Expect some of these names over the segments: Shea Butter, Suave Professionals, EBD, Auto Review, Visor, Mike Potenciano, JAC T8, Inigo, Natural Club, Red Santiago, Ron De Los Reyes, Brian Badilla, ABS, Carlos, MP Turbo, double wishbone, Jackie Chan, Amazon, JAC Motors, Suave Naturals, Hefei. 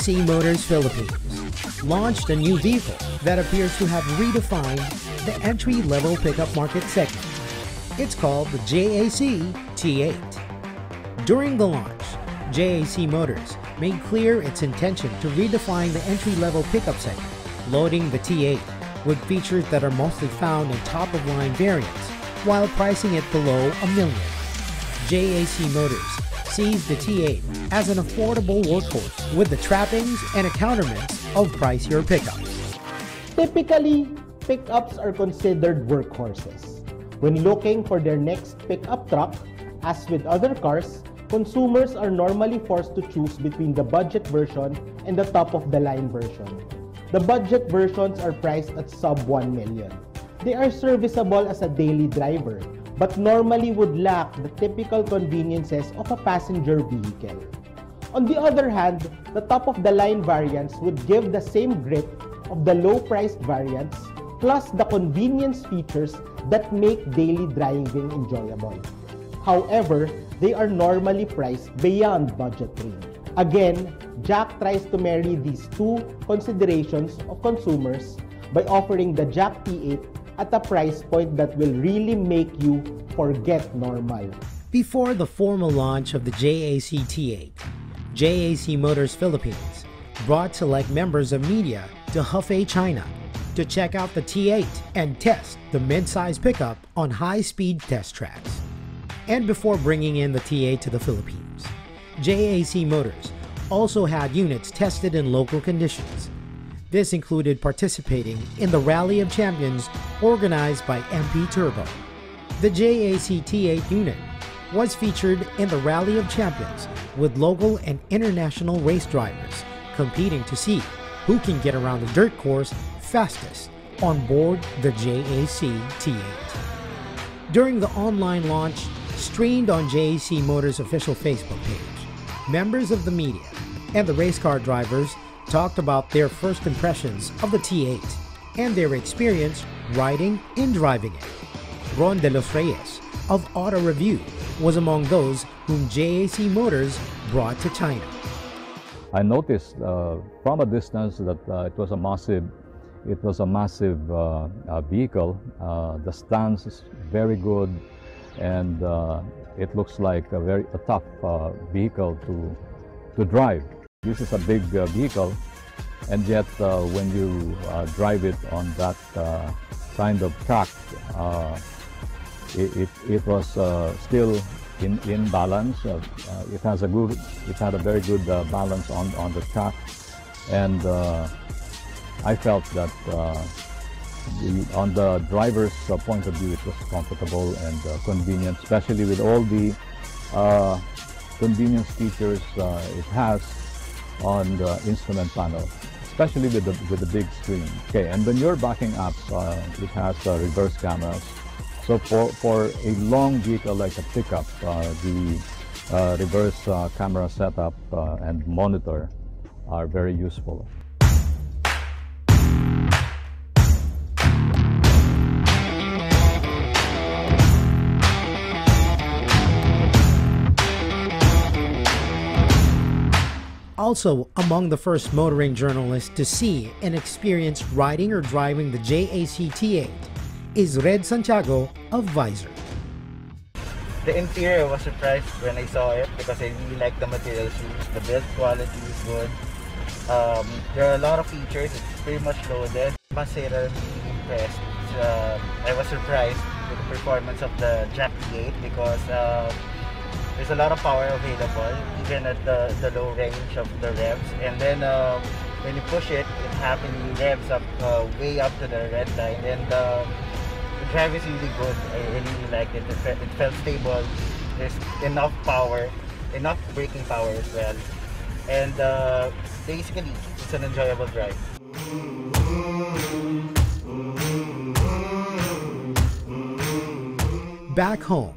JAC Motors Philippines launched a new vehicle that appears to have redefined the entry-level pickup market segment. It's called the JAC T8. During the launch, JAC Motors made clear its intention to redefine the entry-level pickup segment, loading the T8 with features that are mostly found in top-of-line variants, while pricing it below $1 million. JAC Motors sees the T8 as an affordable workhorse with the trappings and accoutrements of pricier pickups. Typically, pickups are considered workhorses. When looking for their next pickup truck, as with other cars, consumers are normally forced to choose between the budget version and the top-of-the-line version. The budget versions are priced at sub $1 million. They are serviceable as a daily driver, but normally would lack the typical conveniences of a passenger vehicle. On the other hand, the top-of-the-line variants would give the same grip of the low-priced variants, plus the convenience features that make daily driving enjoyable. However, they are normally priced beyond budget range. Again, JAC tries to marry these two considerations of consumers by offering the JAC T8 at a price point that will really make you forget normal. Before the formal launch of the JAC T8, JAC Motors Philippines brought select members of media to Hefei, China to check out the T8 and test the midsize pickup on high-speed test tracks. And before bringing in the T8 to the Philippines, JAC Motors also had units tested in local conditions. This included participating in the Rally of Champions organized by MP Turbo. The JAC T8 unit was featured in the Rally of Champions with local and international race drivers competing to see who can get around the dirt course fastest on board the JAC T8. During the online launch, streamed on JAC Motors' official Facebook page, members of the media and the race car drivers talked about their first impressions of the T8 and their experience riding and driving it. Ron De Los Reyes of Auto Review was among those whom JAC Motors brought to China. I noticed from a distance that it was a massive vehicle. The stance is very good, and it looks like a tough vehicle to drive. This is a big vehicle, and yet when you drive it on that kind of track, it was still in balance. It had a very good balance on the track, and I felt that on the driver's point of view, it was comfortable and convenient, especially with all the convenience features it has on the instrument panel, especially with the big screen. Okay, and when you're backing up, it has reverse cameras. So for a long vehicle like a pickup, the reverse camera setup and monitor are very useful. Also among the first motoring journalists to see and experience riding or driving the JAC T8 is Red Santiago of Visor. The interior was surprised when I saw it because I really like the materials used. The build quality is good. There are a lot of features. It's pretty much loaded. Passenger impressed. I was surprised with the performance of the JAC T8 because there's a lot of power available, even at the low range of the revs. And then when you push it, it happens revs up way up to the red line. And the drive is really good. I really liked it. It felt stable. There's enough power, enough braking power as well. And basically, it's an enjoyable drive. Back home,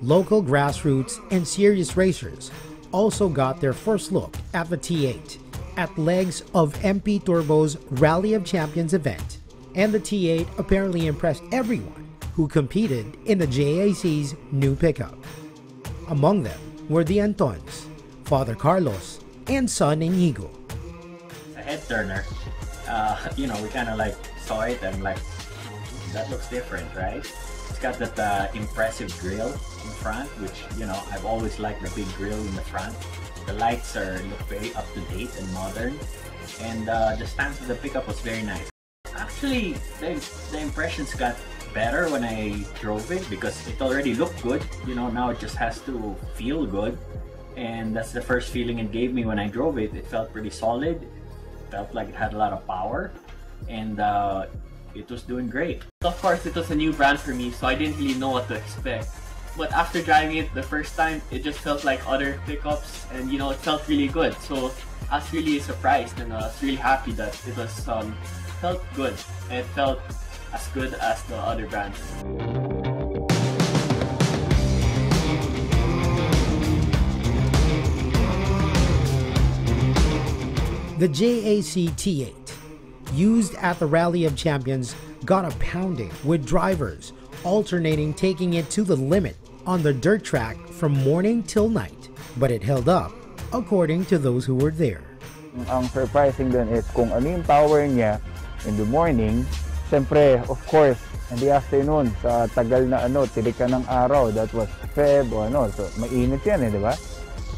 local grassroots and serious racers also got their first look at the T8 at legs of MP Turbo's Rally of Champions event, and the T8 apparently impressed everyone who competed in the JAC's new pickup. Among them were the Antons, Father Carlos, and son Inigo. turner, you know, we kind of like saw it and like, that looks different, right? It's got that impressive grille in front, which, you know, I've always liked the big grille in the front. The lights look very up to date and modern, and the stance of the pickup was very nice. Actually, the impressions got better when I drove it because it already looked good, you know, now it just has to feel good. And that's the first feeling it gave me when I drove it. It felt pretty solid, it felt like it had a lot of power, and it was doing great. Of course, it was a new brand for me, so I didn't really know what to expect. But after driving it the first time, it just felt like other pickups, and you know, it felt really good. So I was really surprised, and I was really happy that it was felt good. It felt as good as the other brands. The JAC T8, used at the Rally of Champions, got a pounding with drivers alternating taking it to the limit on the dirt track from morning till night. But it held up, according to those who were there. Ang surprising dun is kung ano yung power niya in the morning, siyempre, of course, in the afternoon, sa tagal na ano, tirika ng araw, that was Feb o ano, so mainit yan eh, di ba?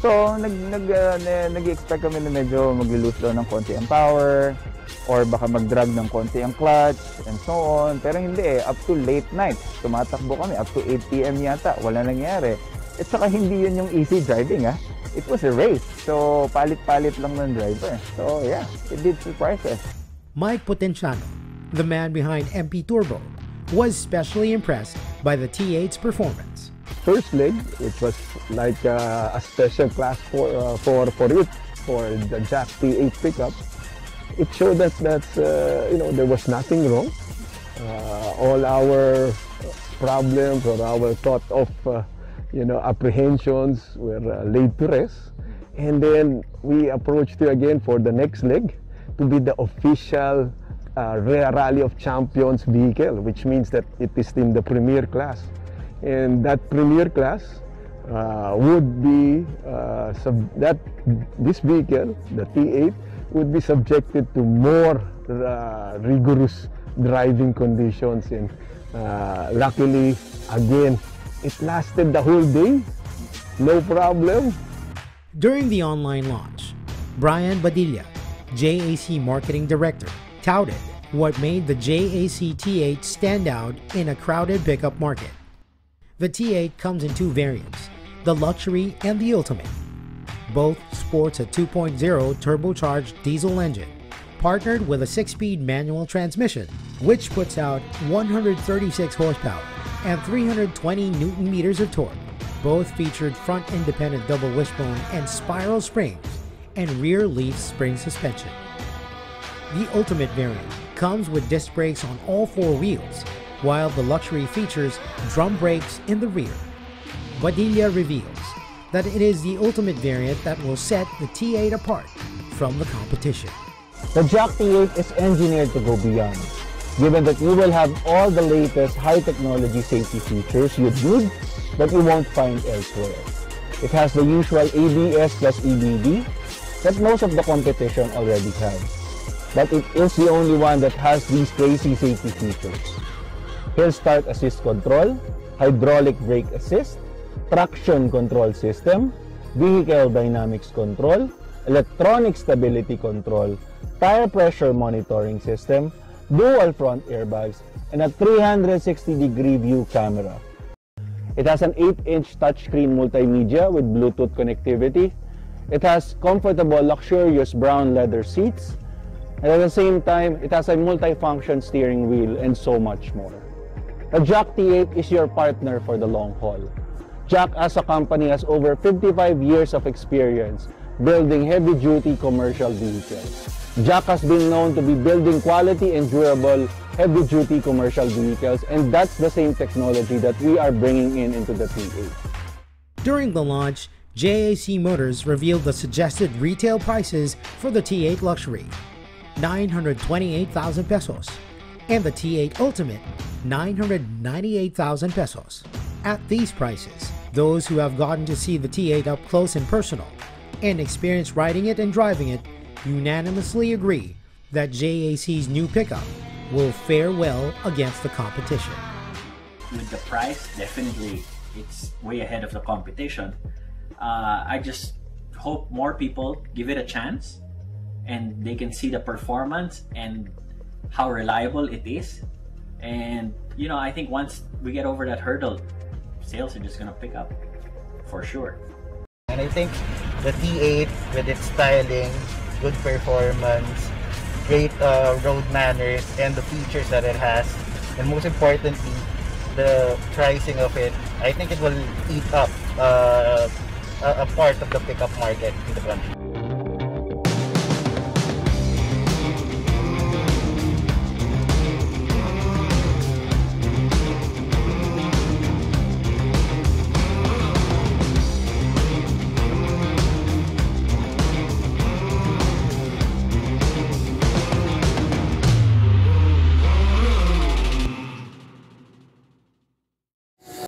So, nag-expect kami na medyo mag-lose daw ng konti ang power or baka mag-drag ng konti ang clutch and so on. Pero hindi eh, up to late night. Tumatakbo kami, up to 8 PM yata. Wala nangyari. At saka hindi yun yung easy driving ah. It was a race. So, palit-palit lang ng driver. So, yeah, it did surprise us. Mike Potenciano, the man behind MP Turbo, was specially impressed by the T8's performance. First leg, it was like a special class for the JAC T8 pickup. It showed that you know, there was nothing wrong. All our problems or our thought of you know, apprehensions were laid to rest, and then we approached it again for the next leg to be the official Rally of Champions vehicle, which means that it is in the premier class. And that premier class would be this vehicle, the T8, would be subjected to more rigorous driving conditions. And luckily, again, it lasted the whole day, no problem. During the online launch, Brian Badilla, JAC Marketing Director, touted what made the JAC T8 stand out in a crowded pickup market. The T8 comes in two variants, the Luxury and the Ultimate. Both sports a 2.0 turbocharged diesel engine, partnered with a 6-speed manual transmission, which puts out 136 horsepower and 320 Newton-meters of torque. Both featured front-independent double wishbone and spiral springs and rear leaf spring suspension. The Ultimate variant comes with disc brakes on all four wheels, while the Luxury features drum brakes in the rear. Badilla reveals that it is the Ultimate variant that will set the T8 apart from the competition. The JAC T8 is engineered to go beyond, given that you will have all the latest high-technology safety features you need that you won't find elsewhere. It has the usual ABS plus EBD that most of the competition already has, but it is the only one that has these crazy safety features. Hill start assist control, hydraulic brake assist, traction control system, vehicle dynamics control, electronic stability control, tire pressure monitoring system, dual front airbags, and a 360-degree view camera. It has an 8-inch touchscreen multimedia with Bluetooth connectivity. It has comfortable, luxurious brown leather seats. And at the same time, it has a multifunction steering wheel and so much more. The JAC T8 is your partner for the long haul. JAC as a company has over 55 years of experience building heavy-duty commercial vehicles. JAC has been known to be building quality and durable heavy-duty commercial vehicles, and that's the same technology that we are bringing into the T8. During the launch, JAC Motors revealed the suggested retail prices for the T8 Luxury, 928,000 pesos, and the T8 Ultimate, 998,000 pesos. At these prices, those who have gotten to see the T8 up close and personal and experience riding it and driving it unanimously agree that JAC's new pickup will fare well against the competition. With the price, definitely it's way ahead of the competition. I just hope more people give it a chance and they can see the performance and how reliable it is. And you know, I think once we get over that hurdle, sales are just gonna pick up for sure. And I think the T8 with its styling, good performance, great road manners, and the features that it has, and most importantly, the pricing of it, I think it will eat up a part of the pickup market in the country.